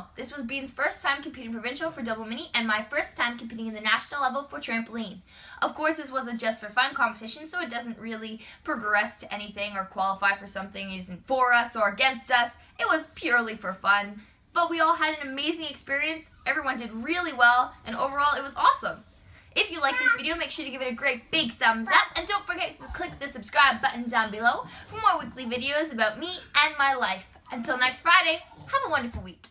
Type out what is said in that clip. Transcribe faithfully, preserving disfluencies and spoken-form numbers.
national. This was Bean's first time competing provincial for double mini and my first time competing in the national level for trampoline. Of course, this was a just for fun competition, so it doesn't really progress to anything or qualify for something. It isn't for us or against us. It was purely for fun. But we all had an amazing experience. Everyone did really well, and overall it was awesome. If you like this video, make sure to give it a great big thumbs up, and don't forget to click the subscribe button down below for more weekly videos about me and my life. Until next Friday, have a wonderful week.